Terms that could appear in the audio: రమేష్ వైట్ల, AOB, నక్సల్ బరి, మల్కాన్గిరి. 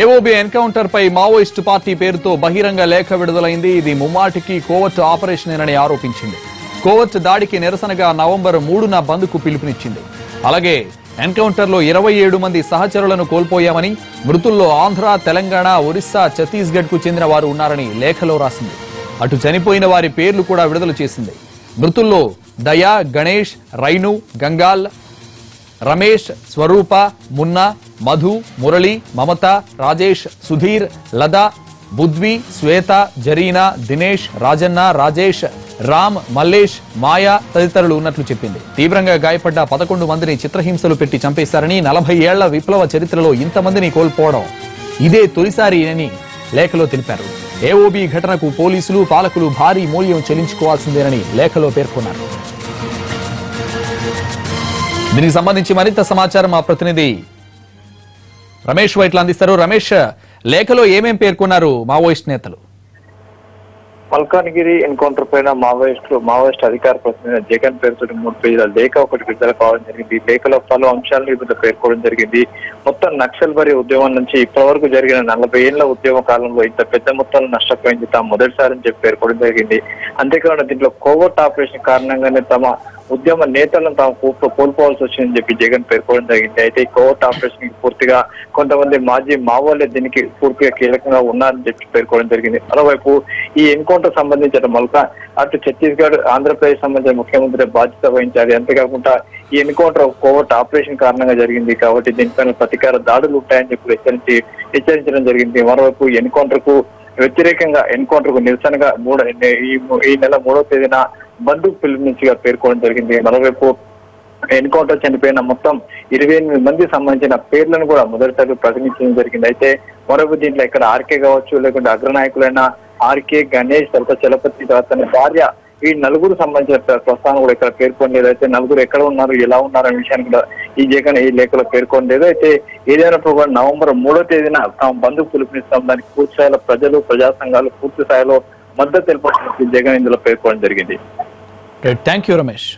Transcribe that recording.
AOB ఎన్కౌంటర్పై Maoist party పేరుతో బహిరంగ లేఖ విడుదలైంది. ఇది ముమ్మాటికి కోవత్ ఆపరేషనేనని ఆరోపించింది. కోవత్ దాడికి నిరసనగా నవంబర్ 3న బంద్కు పిలుపునిచ్చింది. అలాగే ఎన్కౌంటర్లో 27 మంది సహచరులను కోల్పోయామని, మృతుల్లో ఆంధ్ర, తెలంగాణ, ఒరిస్సా, ఛత్తీస్గఢ్కు చెందిన వారు ఉన్నారని లేఖలో రాసింది. అటు చనిపోయిన వారి పేర్లు కూడా విడుదల చేసింది. మృతుల్లో దయా, గణేష్, రైను, గంగాల్, రమేష్, స్వరూప, మున్నా, మధు, మురళి, మమత, రాజేష్, సుధీర్, లదా, బుద్వి, శ్వేత, జరీనా, దినేష్, రాజన్న, రాజేష్, రామ్, మల్లేష్, మాయా తదితరులు ఉన్నట్లు చెప్పింది. తీవ్రంగా గాయపడ్డ 11 మందిని చిత్రహింసలు పెట్టి చంపేశారని, 40 ఏళ్ల విప్లవ చరిత్రలో ఇంతమందిని కోల్పోవడం ఇదే తొలిసారి అని లేఖలో తెలిపారు. ఏఓబీ ఘటనకు పోలీసులు, పాలకులు భారీ మూల్యం చెల్లించుకోవాల్సిందేనని లేఖలో పేర్కొన్నారు. దీనికి సంబంధించి మరింత సమాచారం మా ప్రతినిధి రమేష్ వైట్ల అందిస్తారు. రమేష్, లేఖలో ఏమేం పేర్కొన్నారు మావోయిస్ట్ నేతలు? మల్కాన్గిరి ఎన్కౌంటర్ పైన మావోయిస్ట్ అధికార ప్రతినిధి జగన్ పేరుతో 3 పేజీల లేఖ ఒకటి విడుదల కావడం జరిగింది. ఈ లేఖలో పలు అంశాలను ఇప్పుడు పేర్కొనడం జరిగింది. మొత్తం నక్సల్ బరి ఉద్యమం నుంచి ఇప్పటి వరకు జరిగిన 40 ఏళ్ల ఉద్యమ కాలంలో ఇంత పెద్ద మొత్తాలను నష్టపోయింది తాము మొదటిసారి అని చెప్పి పేర్కొనడం జరిగింది. అంతేకాకుండా దీంట్లో కోవర్ట్ ఆపరేషన్ కారణంగానే తమ ఉద్యమ నేతలను తాము కోల్పోవాల్సి వచ్చిందని చెప్పి జగన్ పేర్కొనడం జరిగింది. అయితే ఈ కోవర్ట్ ఆపరేషన్ పూర్తిగా కొంతమంది మాజీ మావోలే దీనికి పూర్తిగా కీలకంగా ఉన్నారని చెప్పి పేర్కొనడం జరిగింది. మరోవైపు ఈ ఎన్కౌంటర్ సంబంధించిన మల్కా అటు ఛత్తీస్గఢ్, ఆంధ్రప్రదేశ్ సంబంధించిన ముఖ్యమంత్రి బాధ్యత వహించాలి. అంతేకాకుండా ఈ ఎన్కౌంటర్ కోవర్ట్ ఆపరేషన్ కారణంగా జరిగింది కాబట్టి దీనిపైన ప్రతీకార దాడులు ఉంటాయని చెప్పి హెచ్చరించడం జరిగింది. మరోవైపు ఎన్కౌంటర్ కు వ్యతిరేకంగా, ఎన్కౌంటర్ కు నిరసనగా ఈ నెల 3వ తేదీన బంధుకు పిలుపునిచ్చిగా పేర్కొనడం జరిగింది. మరోవైపు ఎన్కౌంటర్ చనిపోయిన మొత్తం 28 మంది సంబంధించిన పేర్లను కూడా మొదటిసారి ప్రకటించడం జరిగింది. అయితే మరోవైపు దీంట్లో ఇక్కడ ఆర్కే కావచ్చు, లేకుంటే అగ్రనాయకులైన ఆర్కే, గణేష్, తర్వాత చలపతి, తర్వాత భార్య, ఈ నలుగురు సంబంధించిన ప్రస్థానం కూడా ఇక్కడ పేర్కొనలేదు. అయితే నలుగురు ఎక్కడ ఉన్నారు, ఎలా ఉన్నారు అనే విషయాన్ని కూడా ఈ జగన్ ఈ లేఖలో పేర్కొనలేదు. అయితే ఏదైనప్పుడు కూడా నవంబర్ 3వ తేదీన తాము బంధుకు పిలుపునిస్తాం, దానికి పూర్తి స్థాయిలో ప్రజలు, ప్రజా సంఘాలు పూర్తి స్థాయిలో మద్దతు తెలుపడానికి జగన్ ఇందులో పేర్కొనడం జరిగింది. Great. Thank you, Ramesh.